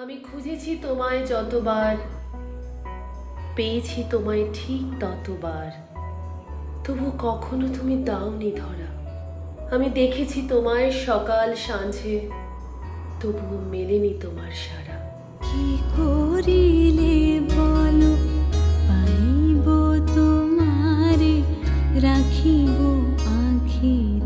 আমি খুঁজেছি তোমায় যতবার, পেয়েছি তোমায় ঠিক ততবার, তবু কখনো তুমি দাওনি ধরা। আমি দেখেছি তোমায় সকাল সাঁঝে, তবু মেলেনি তোমার সারা। কি করিলে বলো পাইব তোমারে, রাখিব আখির